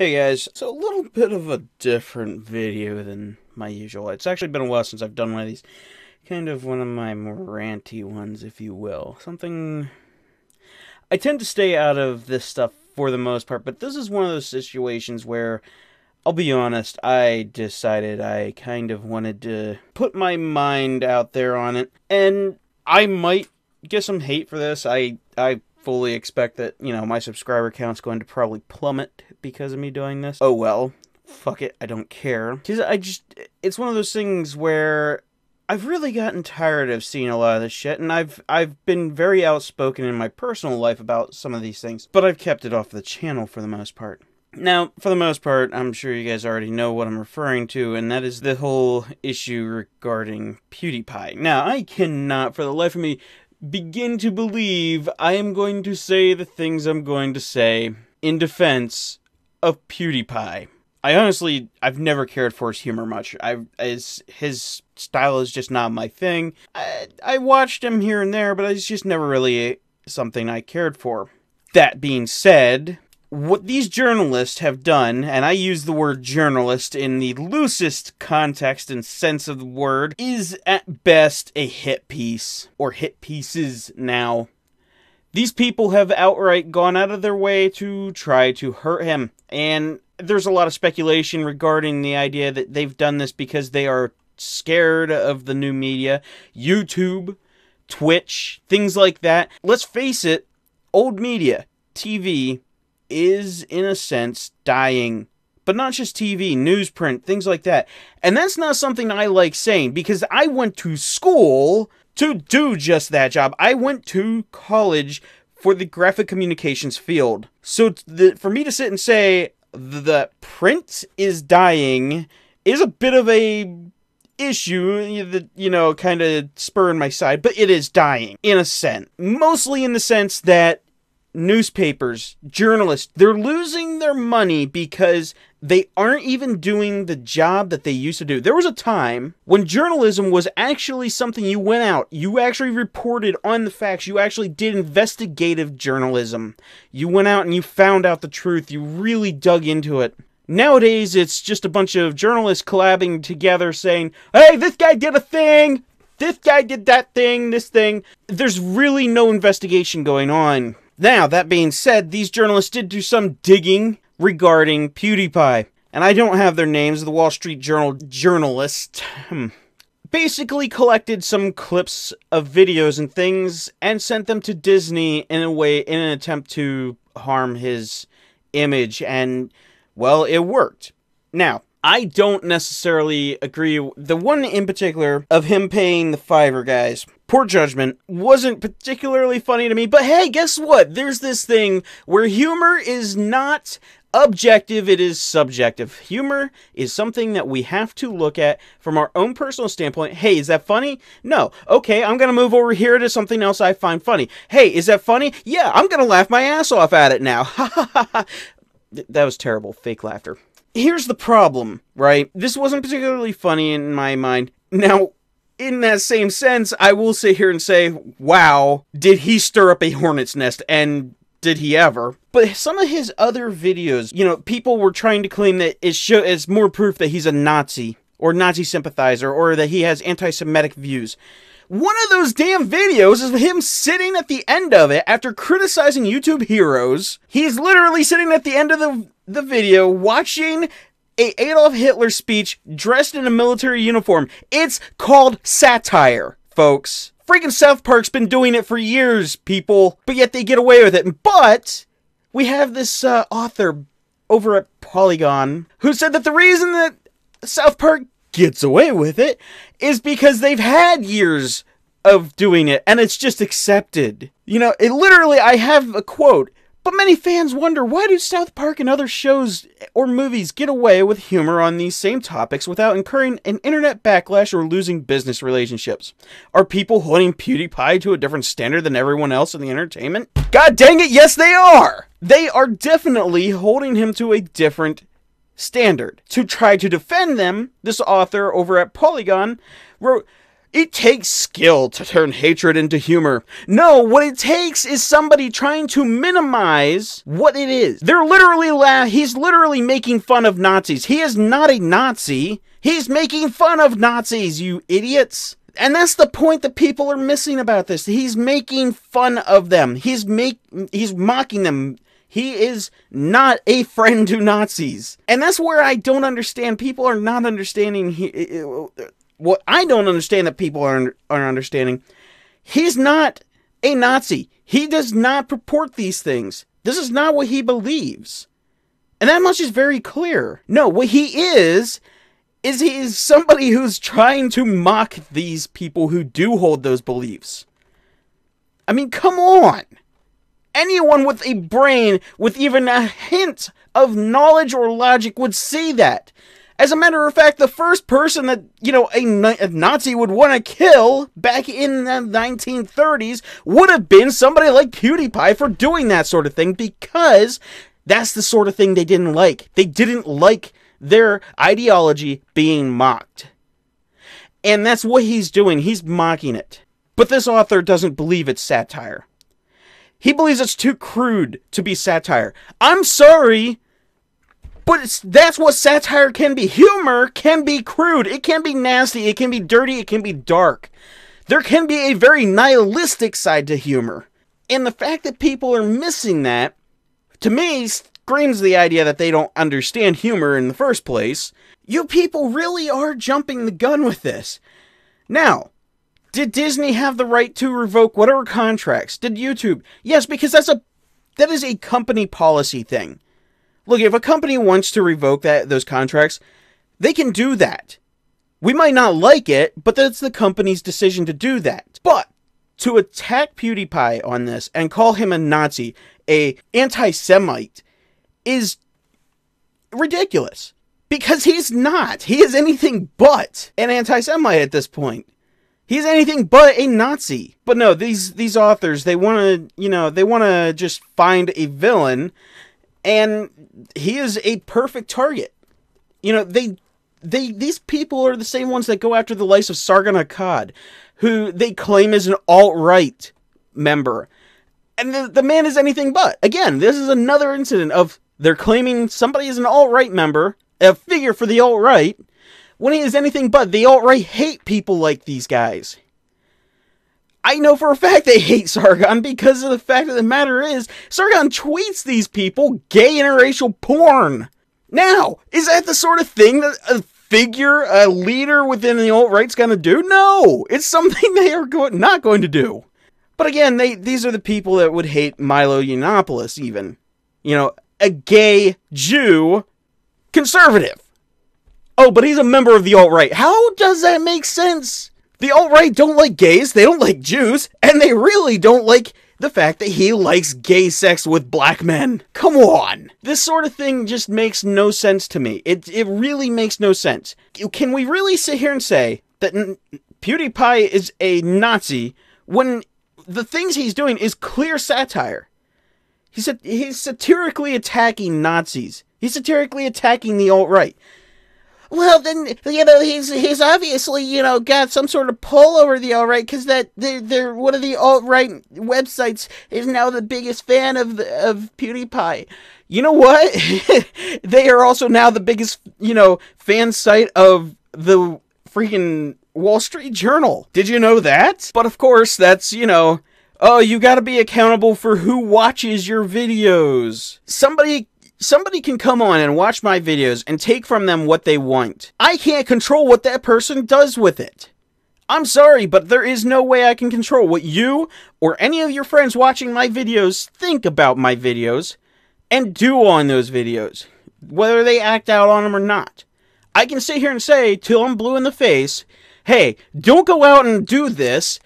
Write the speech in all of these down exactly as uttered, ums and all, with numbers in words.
Hey guys, so a little bit of a different video than my usual. It's actually been a while since I've done one of these, kind of one of my more ranty ones, if you will. Something... I tend to stay out of this stuff for the most part, but this is one of those situations where, I'll be honest, I decided I kind of wanted to put my mind out there on it, and I might get some hate for this. I... I fully expect that, you know, my subscriber count's going to probably plummet because of me doing this. Oh well, fuck it, I don't care. Because I just, it's one of those things where I've really gotten tired of seeing a lot of this shit, and I've I've been very outspoken in my personal life about some of these things, but I've kept it off the channel for the most part. Now, for the most part, I'm sure you guys already know what I'm referring to, and that is the whole issue regarding PewDiePie. Now, I cannot, for the life of me, begin to believe I am going to say the things I'm going to say in defense of PewDiePie. I honestly, I've never cared for his humor much. I, his, his style is just not my thing. I, I watched him here and there, but it's just never really something I cared for. That being said, what these journalists have done, and I use the word journalist in the loosest context and sense of the word, is at best a hit piece, or hit pieces now. These people have outright gone out of their way to try to hurt him, and there's a lot of speculation regarding the idea that they've done this because they are scared of the new media, YouTube, Twitch, things like that. Let's face it, old media, T V, is, in a sense, dying. But not just T V, newsprint, things like that. And that's not something I like saying, because I went to school to do just that job. I went to college for the graphic communications field. So the, for me to sit and say the print is dying is a bit of a issue that, you know, kind of spur in my side, but it is dying, in a sense. Mostly in the sense that newspapers, journalists, they're losing their money because they aren't even doing the job that they used to do. There was a time when journalism was actually something you went out, you actually reported on the facts, you actually did investigative journalism. You went out and you found out the truth, you really dug into it. Nowadays, it's just a bunch of journalists collabing together saying, hey, this guy did a thing, this guy did that thing, this thing. There's really no investigation going on. Now, that being said, these journalists did do some digging regarding PewDiePie. And I don't have their names. The Wall Street Journal journalist basically collected some clips of videos and things and sent them to Disney in a way, in an attempt to harm his image. And, well, it worked. Now, I don't necessarily agree. The one in particular of him paying the Fiverr guys, poor judgment, wasn't particularly funny to me, but hey, guess what? There's this thing where humor is not objective, it is subjective. Humor is something that we have to look at from our own personal standpoint. Hey, is that funny? No. Okay, I'm gonna move over here to something else I find funny. Hey, is that funny? Yeah, I'm gonna laugh my ass off at it now. Ha ha ha ha. That was terrible. Fake laughter. Here's the problem, right? This wasn't particularly funny in my mind. Now, in that same sense, I will sit here and say, wow, did he stir up a hornet's nest, and did he ever? But some of his other videos, you know, people were trying to claim that it show, it's more proof that he's a Nazi, or Nazi sympathizer, or that he has anti-Semitic views. One of those damn videos is him sitting at the end of it after criticizing YouTube heroes. He's literally sitting at the end of the, the video watching a Adolf Hitler speech dressed in a military uniform. It's called satire, folks. Freaking South Park's been doing it for years, people, but yet they get away with it. But we have this uh, author over at Polygon who said that the reason that South Park gets away with it is because they've had years of doing it and it's just accepted. You know, it literally, I have a quote, but many fans wonder, why do South Park and other shows or movies get away with humor on these same topics without incurring an internet backlash or losing business relationships? Are people holding PewDiePie to a different standard than everyone else in the entertainment? God dang it, yes they are! They are definitely holding him to a different standard. To try to defend them, this author over at Polygon wrote, It takes skill to turn hatred into humor. No, what it takes is somebody trying to minimize what it is. They're literally la- he's literally making fun of Nazis. He is not a Nazi. He's making fun of Nazis, you idiots. And that's the point that people are missing about this. He's making fun of them. He's make he's mocking them. He is not a friend to Nazis. And that's where I don't understand. People are not understanding. He, it, What I don't understand that people aren't, aren't understanding, he's not a Nazi. He does not purport these things. This is not what he believes. And that much is very clear. No, what he is, is he is somebody who's trying to mock these people who do hold those beliefs. I mean, come on. Anyone with a brain with even a hint of knowledge or logic would see that. As a matter of fact, the first person that, you know, a, a Nazi would want to kill back in the nineteen thirties would have been somebody like PewDiePie for doing that sort of thing, because that's the sort of thing they didn't like. They didn't like their ideology being mocked. And that's what he's doing. He's mocking it. But this author doesn't believe it's satire. He believes it's too crude to be satire. I'm sorry. But it's, that's what satire can be. Humor can be crude. It can be nasty. It can be dirty. It can be dark. There can be a very nihilistic side to humor. And the fact that people are missing that, to me, screams the idea that they don't understand humor in the first place. You people really are jumping the gun with this. Now, did Disney have the right to revoke whatever contracts? Did YouTube? Yes, because that's a, that is a company policy thing. Look, if a company wants to revoke that those contracts, they can do that. We might not like it, but that's the company's decision to do that. But to attack PewDiePie on this and call him a Nazi, a anti-Semite, is ridiculous. Because he's not. He is anything but an anti-Semite at this point. He's anything but a Nazi. But no, these, these authors, they want to, you know, they want to just find a villain. And he is a perfect target. You know, they, they, these people are the same ones that go after the likes of Sargon Akkad, who they claim is an alt-right member. And the, the man is anything but. Again, this is another incident of they're claiming somebody is an alt-right member, a figure for the alt-right, when he is anything but. The alt-right hate people like these guys. I know for a fact they hate Sargon, because of the fact of the matter is, Sargon tweets these people gay interracial porn. Now, is that the sort of thing that a figure, a leader within the alt-right's going to do? No, it's something they are go not going to do. But again, they, these are the people that would hate Milo Yiannopoulos even. You know, a gay Jew conservative. Oh, but he's a member of the alt-right. How does that make sense? The alt-right don't like gays, they don't like Jews, and they really don't like the fact that he likes gay sex with black men. Come on! This sort of thing just makes no sense to me. It, it really makes no sense. Can we really sit here and say that PewDiePie is a Nazi when the things he's doing is clear satire? He's, he's satirically attacking Nazis. He's satirically attacking the alt-right. Well, then, you know, he's he's obviously, you know, got some sort of pull over the alt-right, because that they're, they're one of the alt-right websites is now the biggest fan of of PewDiePie. You know what? They are also now the biggest, you know, fan site of the freaking Wall Street Journal. Did you know that? But of course, that's, you know, oh, you got to be accountable for who watches your videos. Somebody. Somebody can come on and watch my videos and take from them what they want. I can't control what that person does with it. I'm sorry, but there is no way I can control what you or any of your friends watching my videos think about my videos and do on those videos, whether they act out on them or not. I can sit here and say till I'm blue in the face, hey, don't go out and do this.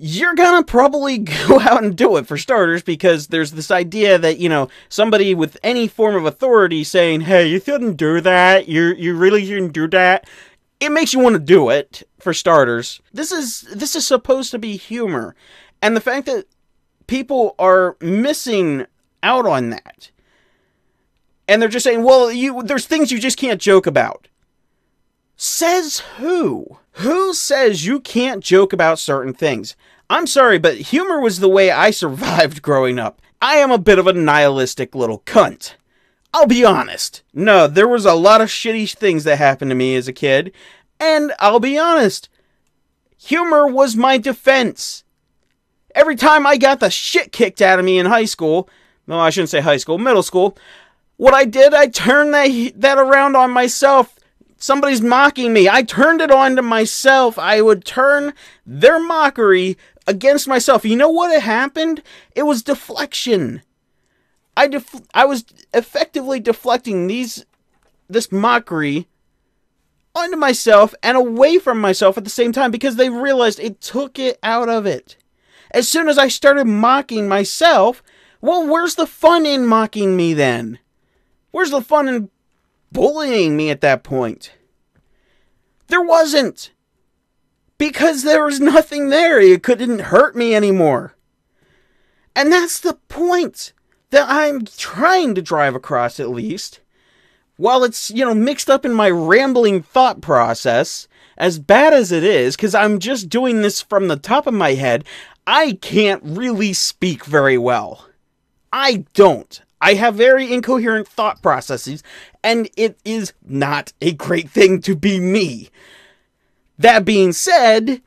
You're gonna probably go out and do it, for starters, because there's this idea that, you know, somebody with any form of authority saying, hey, you shouldn't do that, you you really shouldn't do that. It makes you want to do it, for starters. This is, this is supposed to be humor. And the fact that people are missing out on that. And they're just saying, well, you, there's things you just can't joke about. Says who? Who says you can't joke about certain things? I'm sorry, but humor was the way I survived growing up. I am a bit of a nihilistic little cunt. I'll be honest. No, there was a lot of shitty things that happened to me as a kid, and I'll be honest, humor was my defense. Every time I got the shit kicked out of me in high school, no, I shouldn't say high school, middle school, what I did, I turned that, that around on myself. Somebody's mocking me. I turned it on to myself. I would turn their mockery against myself. You know what happened? It was deflection. I def I was effectively deflecting these this mockery onto myself and away from myself at the same time because they realized it took it out of it. As soon as I started mocking myself, well, where's the fun in mocking me then? Where's the fun in bullying me at that point? There wasn't. Because there was nothing there. It couldn't hurt me anymore. And that's the point that I'm trying to drive across, at least, while it's, you know, mixed up in my rambling thought process, as bad as it is, because I'm just doing this from the top of my head, I can't really speak very well. I don't. I have very incoherent thought processes, and it is not a great thing to be me. That being said,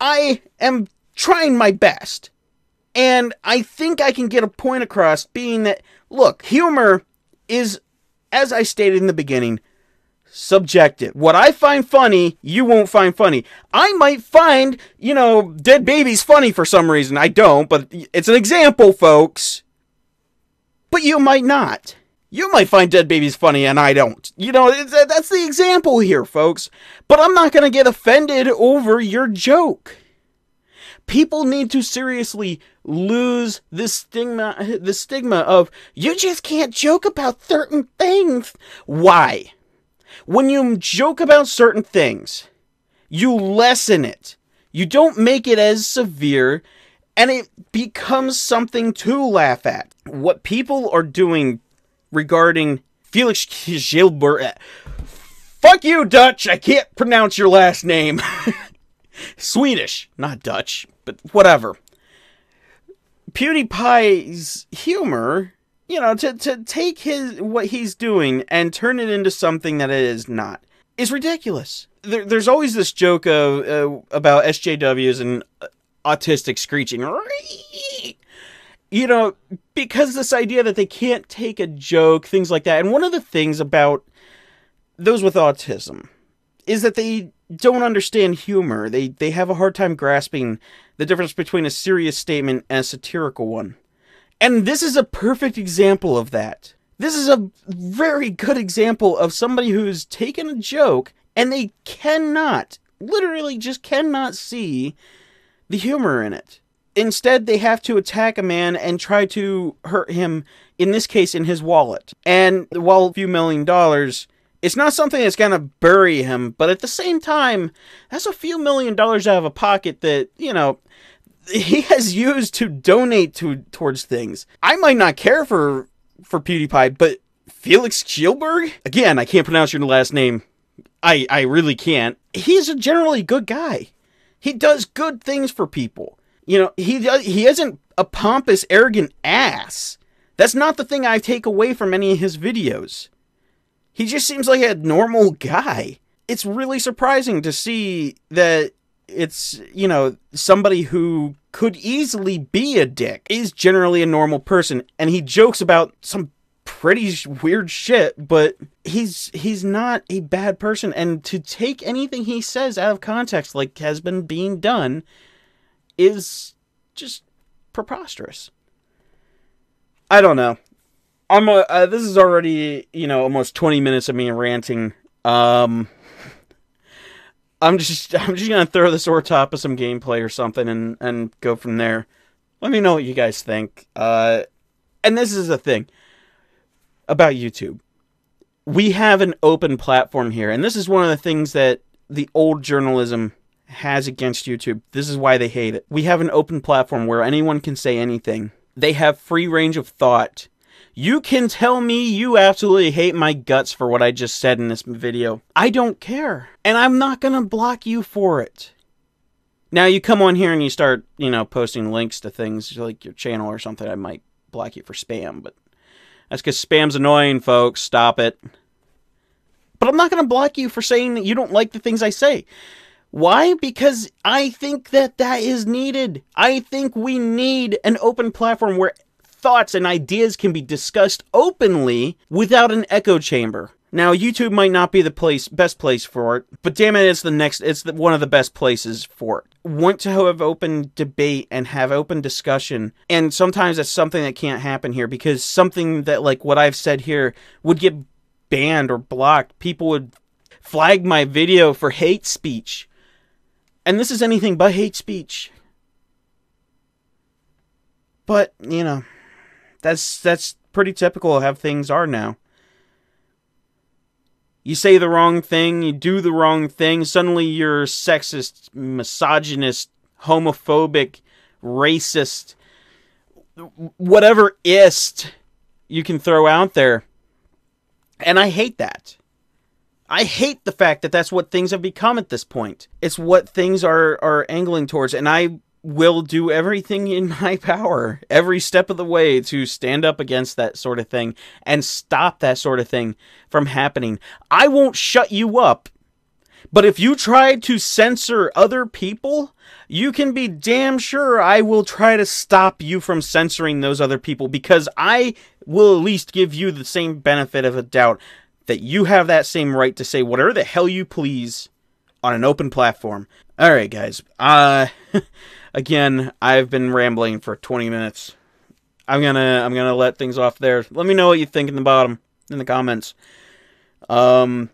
I am trying my best. And I think I can get a point across being that, look, humor is, as I stated in the beginning, subjective. What I find funny, you won't find funny. I might find, you know, dead babies funny for some reason. I don't, but it's an example, folks. But you might not. You might find dead babies funny and I don't. You know, that's the example here, folks. But I'm not going to get offended over your joke. People need to seriously lose this stigma, the stigma of, you just can't joke about certain things. Why? When you joke about certain things, you lessen it. You don't make it as severe, and it becomes something to laugh at. What people are doing regarding Felix Kjellberg... Fuck you, Dutch! I can't pronounce your last name. Swedish, not Dutch, but whatever. PewDiePie's humor, you know, to, to take his what he's doing and turn it into something that it is not, is ridiculous. There, there's always this joke of, uh, about S J Ws and autistic screeching. You know, because this idea that they can't take a joke, things like that. And one of the things about those with autism is that they don't understand humor. They they have a hard time grasping the difference between a serious statement and a satirical one. And this is a perfect example of that. This is a very good example of somebody who's taken a joke and they cannot, literally just cannot see the humor in it. Instead, they have to attack a man and try to hurt him, in this case, in his wallet. And while a few million dollars, it's not something that's going to bury him, but at the same time, that's a few million dollars out of a pocket that, you know, he has used to donate to towards things. I might not care for, for PewDiePie, but Felix Kjellberg? Again, I can't pronounce your last name. I, I really can't. He's a generally good guy. He does good things for people. You know, he, does, he isn't a pompous, arrogant ass. That's not the thing I take away from any of his videos. He just seems like a normal guy. It's really surprising to see that it's, you know, somebody who could easily be a dick is generally a normal person. And he jokes about some pretty weird shit, but he's he's not a bad person. And to take anything he says out of context, like has been being done, is just preposterous. I don't know. I'm a, uh, this is already, you know, almost twenty minutes of me ranting. Um, I'm just, I'm just gonna throw this over top of some gameplay or something and, and go from there. Let me know what you guys think. Uh, and this is the thing about YouTube. We have an open platform here, and this is one of the things that the old journalism has against YouTube. This is why they hate it. We have an open platform where anyone can say anything. They have free range of thought. You can tell me you absolutely hate my guts for what I just said in this video. I don't care. And I'm not gonna block you for it. Now you come on here and you start, you know, posting links to things like your channel or something, I might block you for spam, but that's because spam's annoying, folks. Stop it. But I'm not gonna block you for saying that you don't like the things I say. Why? Because I think that that is needed. I think we need an open platform where thoughts and ideas can be discussed openly without an echo chamber. Now, YouTube might not be the place, best place for it, but damn it, it's the next, it's the, one of the best places for it. Want to have open debate and have open discussion, and sometimes that's something that can't happen here because something that, like what I've said here, would get banned or blocked. People would flag my video for hate speech. And this is anything but hate speech. But, you know, that's that's pretty typical of how things are now. You say the wrong thing, you do the wrong thing, suddenly you're sexist, misogynist, homophobic, racist, whatever ist you can throw out there. And I hate that. I hate the fact that that's what things have become at this point. It's what things are, are angling towards, and I will do everything in my power, every step of the way, to stand up against that sort of thing and stop that sort of thing from happening. I won't shut you up, but if you try to censor other people, you can be damn sure I will try to stop you from censoring those other people, because I will at least give you the same benefit of a doubt that you have that same right to say whatever the hell you please on an open platform. Alright guys, uh, again, I've been rambling for twenty minutes. I'm gonna, I'm gonna let things off there. Let me know what you think in the bottom, in the comments. Um,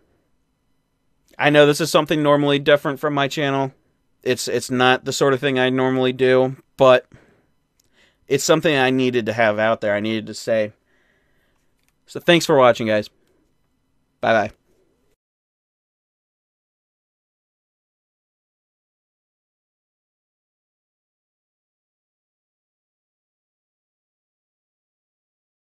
I know this is something normally different from my channel. It's, it's not the sort of thing I normally do, but it's something I needed to have out there. I needed to say. So thanks for watching, guys. Bye-bye.